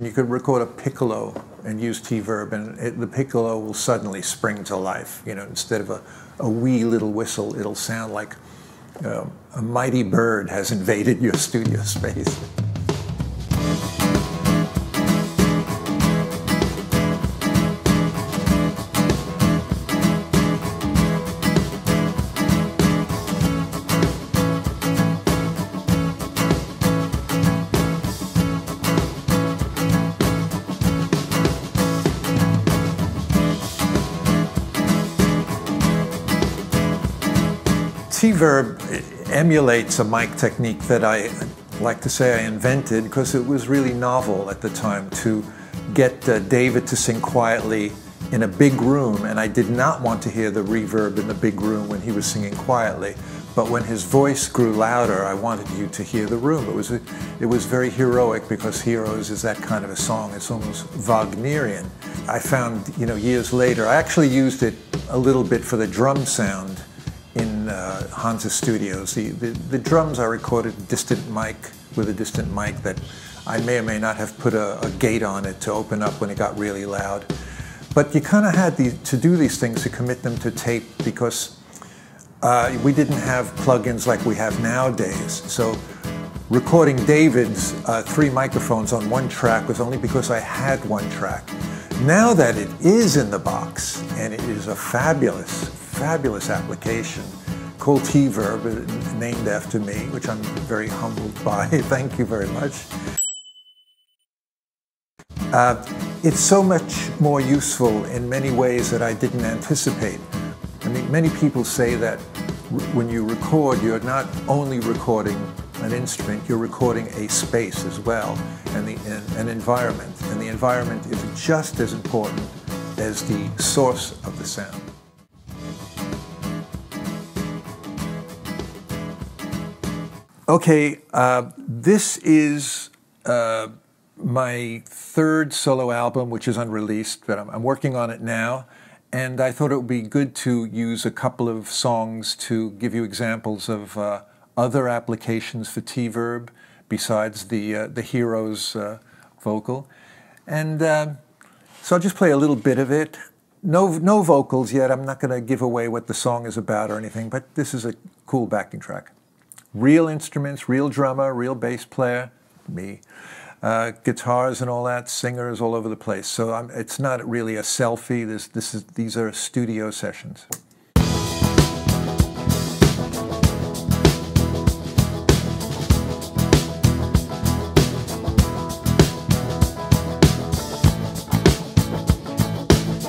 You could record a piccolo and use Tverb, and the piccolo will suddenly spring to life. You know, instead of a wee little whistle, it'll sound like a mighty bird has invaded your studio space. Tverb emulates a mic technique that I like to say I invented, because it was really novel at the time to get David to sing quietly in a big room, and I did not want to hear the reverb in the big room when he was singing quietly. But when his voice grew louder, I wanted you to hear the room. It was very heroic, because Heroes is that kind of a song. It's almost Wagnerian. I found, you know, years later, I actually used it a little bit for the drum sound in Hansa Studios. The drums I recorded with a distant mic that I may or may not have put a gate on it to open up when it got really loud. But you kind of had to do these things to commit them to tape, because we didn't have plugins like we have nowadays. So recording David's three microphones on one track was only because I had one track. Now that it is in the box, and it is a fabulous application called Tverb, named after me, which I'm very humbled by. Thank you very much. It's so much more useful in many ways that I didn't anticipate. I mean, many people say that when you record, you're not only recording an instrument, you're recording a space as well, and an environment. And the environment is just as important as the source of the sound. Okay, this is my third solo album, which is unreleased, but I'm working on it now. And I thought it would be good to use a couple of songs to give you examples of other applications for Tverb besides the Heroes vocal. And so I'll just play a little bit of it. No vocals yet. I'm not going to give away what the song is about or anything, but this is a cool backing track. Real instruments, real drummer, real bass player, me, guitars and all that, singers all over the place. So it's not really a selfie. These are studio sessions.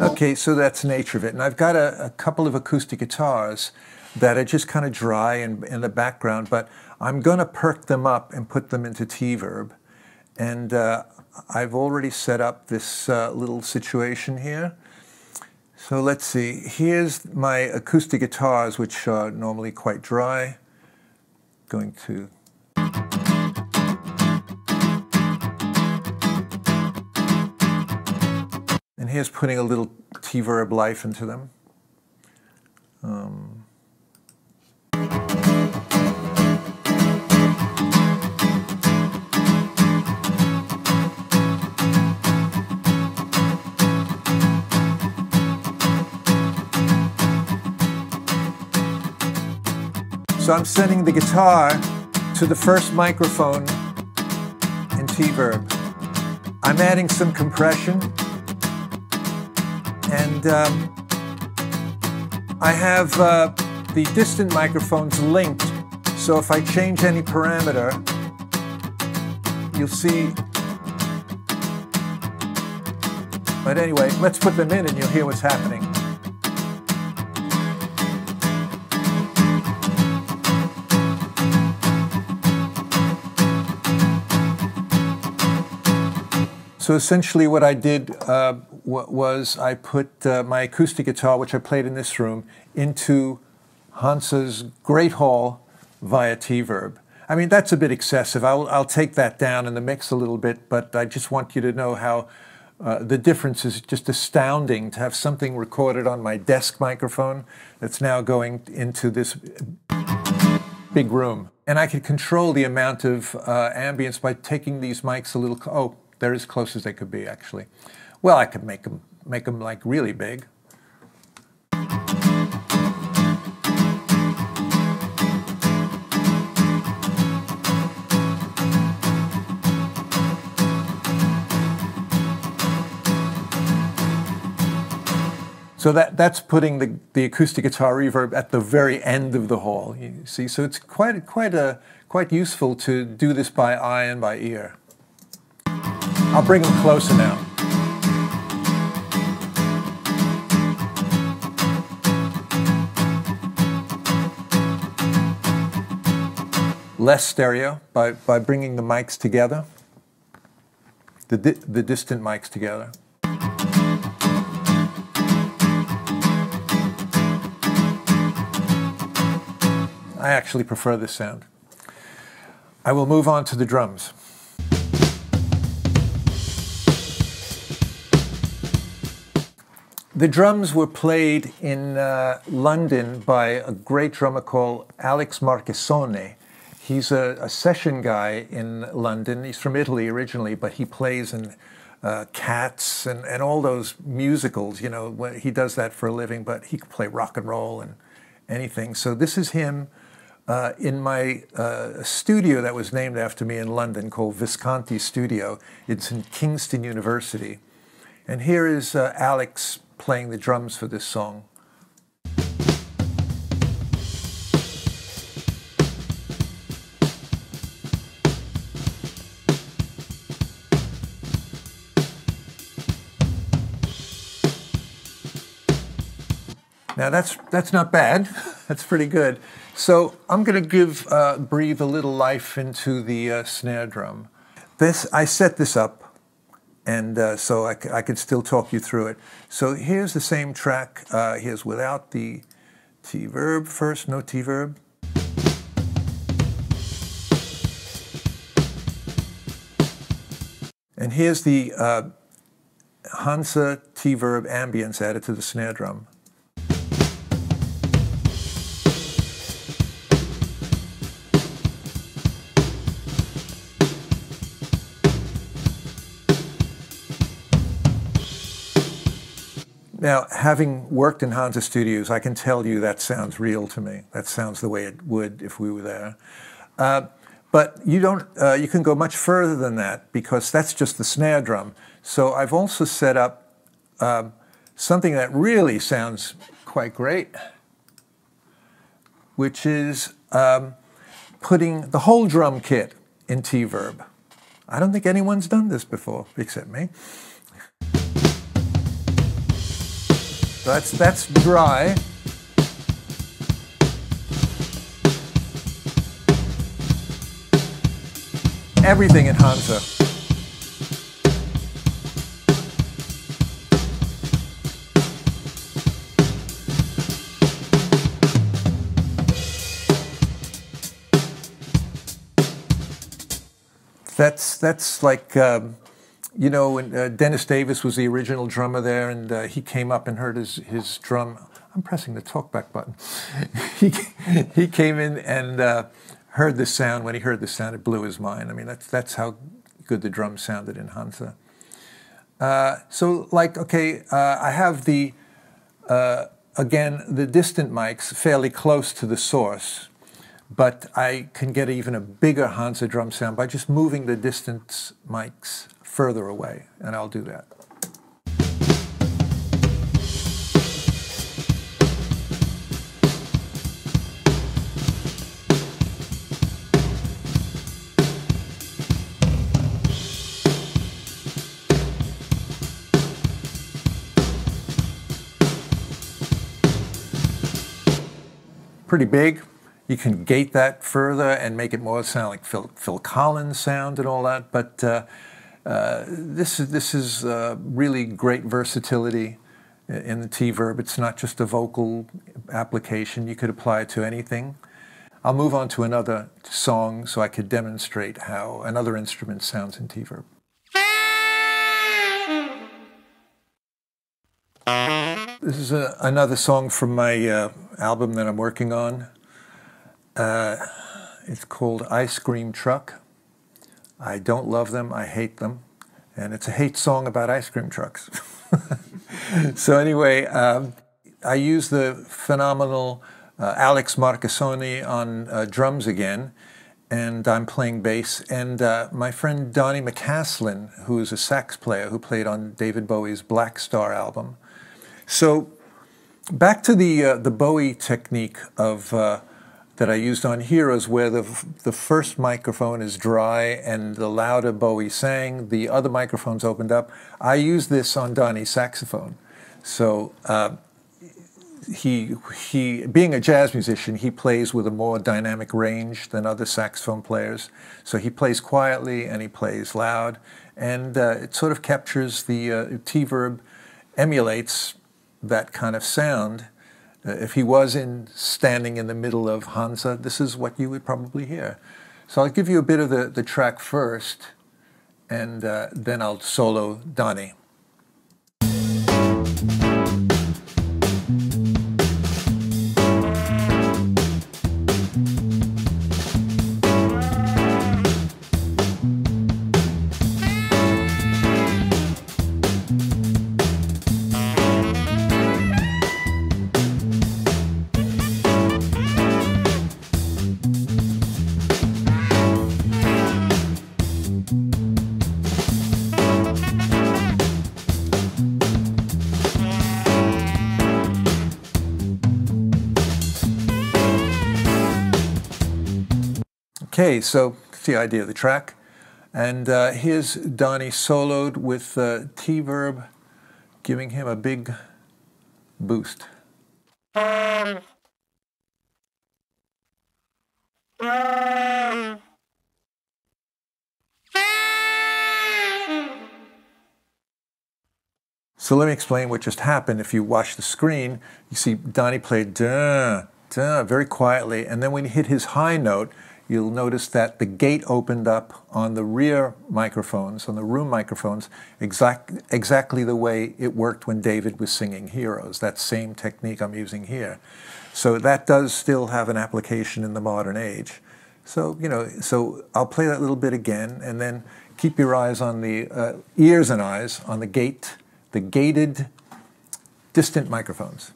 Okay, so that's the nature of it. And I've got a couple of acoustic guitars that are just kind of dry in the background, but I'm going to perk them up and put them into Tverb. And I've already set up this little situation here. So let's see. Here's my acoustic guitars, which are normally quite dry. Going to... And here's putting a little Tverb life into them. So I'm sending the guitar to the first microphone in Tverb. I'm adding some compression, and I have the distant microphones linked, so if I change any parameter, you'll see. But anyway, let's put them in and you'll hear what's happening. So essentially what I did was I put my acoustic guitar, which I played in this room, into Hansa's Great Hall via Tverb. I mean, that's a bit excessive. I'll take that down in the mix a little bit, but I just want you to know how the difference is just astounding to have something recorded on my desk microphone that's now going into this big room. And I could control the amount of ambience by taking these mics a little... Oh, They're as close as they could be, actually. Well, I could make them like really big. So that's putting the acoustic guitar reverb at the very end of the hall, you see. So it's quite useful to do this by eye and by ear. I'll bring them closer now. Less stereo by bringing the mics together, the distant mics together. I actually prefer this sound. I will move on to the drums. The drums were played in London by a great drummer called Alex Marquezone. He's a session guy in London. He's from Italy originally, but he plays in Cats and all those musicals. You know, he does that for a living, but he could play rock and roll and anything. So this is him. In my studio that was named after me in London called Visconti Studio. It's in Kingston University. And here is Alex playing the drums for this song. Now that's not bad. That's pretty good. So I'm going to breathe a little life into the snare drum. I set this up, and so I could still talk you through it. So here's the same track. Here's without the Tverb first, no Tverb. And here's the Hansa Tverb ambience added to the snare drum. Now, having worked in Hansa Studios, I can tell you that sounds real to me. That sounds the way it would if we were there. But you don't. You can go much further than that because that's just the snare drum. So I've also set up something that really sounds quite great, which is putting the whole drum kit in Tverb. I don't think anyone's done this before, except me. That's dry. Everything in Hansa. That's like. You know, when Dennis Davis was the original drummer there, and he came up and heard his drum. I'm pressing the talkback button. he came in and heard this sound. When he heard this sound, it blew his mind. I mean, that's how good the drum sounded in Hansa. So, like, okay, I have the, again, the distant mics fairly close to the source, but I can get even a bigger Hansa drum sound by just moving the distance mics further away, and I'll do that. Pretty big. You can gate that further and make it more sound like Phil Collins sound and all that, but this is really great versatility in the Tverb. It's not just a vocal application. You could apply it to anything. I'll move on to another song so I could demonstrate how another instrument sounds in Tverb. This is another song from my album that I'm working on. It's called Ice Cream Truck. I don't love them, I hate them, and it's a hate song about ice cream trucks. So anyway, I used the phenomenal Alex Marquezone on drums again, and I'm playing bass. And my friend Donny McCaslin, who is a sax player who played on David Bowie's Black Star album. So back to the Bowie technique of that I used on Heroes, where the first microphone is dry and the louder Bowie sang, the other microphones opened up. I used this on Donny's saxophone. So he being a jazz musician, he plays with a more dynamic range than other saxophone players. So he plays quietly and he plays loud, and it sort of captures the Tverb, emulates that kind of sound. If he was standing in the middle of Hansa, this is what you would probably hear. So I'll give you a bit of the track first, and then I'll solo Donny. Okay, so that's the idea of the track. And here's Donny soloed with Tverb, giving him a big boost. So let me explain what just happened. If you watch the screen, you see Donny played duh, duh, very quietly, and then when he hit his high note, you'll notice that the gate opened up on the rear microphones, on the room microphones, exactly the way it worked when David was singing Heroes, that same technique I'm using here. So that does still have an application in the modern age. So, you know, so I'll play that little bit again, and then keep your eyes on the, ears and eyes on the gate, the gated distant microphones.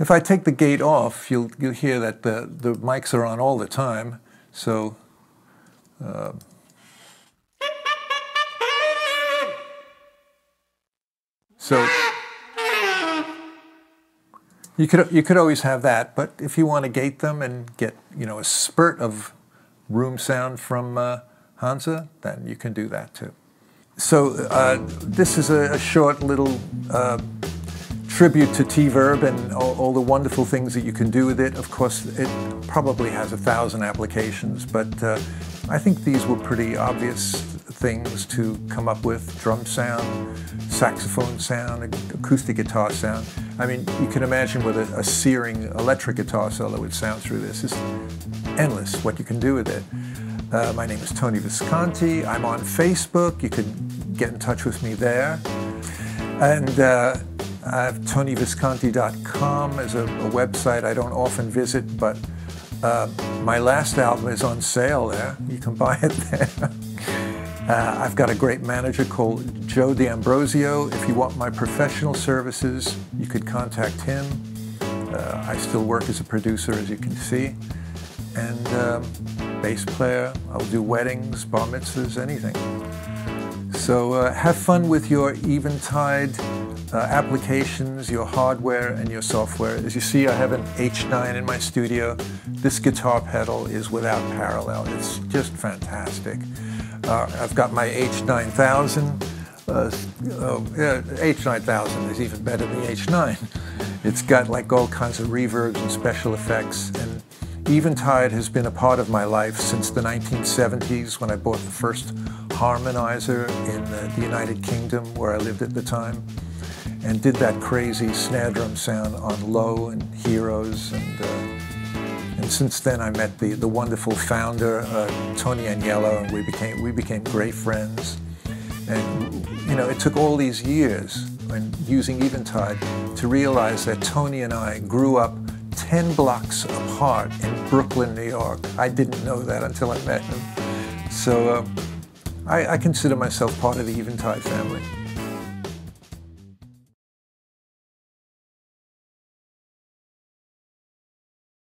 If I take the gate off, you'll hear that the mics are on all the time. So, so you could always have that, but if you want to gate them and get, you know, a spurt of room sound from Hansa, then you can do that too. So this is a short little tribute to Tverb and all the wonderful things that you can do with it. Of course, it probably has 1,000 applications, but I think these were pretty obvious things to come up with. Drum sound, saxophone sound, acoustic guitar sound. I mean, you can imagine what a searing electric guitar solo would sound through this. It's endless what you can do with it. My name is Tony Visconti. I'm on Facebook. You could get in touch with me there. And I have TonyVisconti.com as a website I don't often visit, but my last album is on sale there. You can buy it there. I've got a great manager called Joe D'Ambrosio. If you want my professional services, you could contact him. I still work as a producer, as you can see. And bass player, I'll do weddings, bar mitzvahs, anything. So have fun with your Eventide applications, your hardware and your software. As you see, I have an H9 in my studio. This guitar pedal is without parallel. It's just fantastic. I've got my H9000. H9000 is even better than the H9. It's got like all kinds of reverbs and special effects, and Eventide has been a part of my life since the 1970s, when I bought the first harmonizer in the United Kingdom, where I lived at the time, and did that crazy snare drum sound on Low and Heroes. And since then I met the wonderful founder, Tony Agnello, and we became great friends. And you know, it took all these years when using Eventide to realize that Tony and I grew up 10 blocks apart in Brooklyn, New York. I didn't know that until I met him. So I consider myself part of the Eventide family.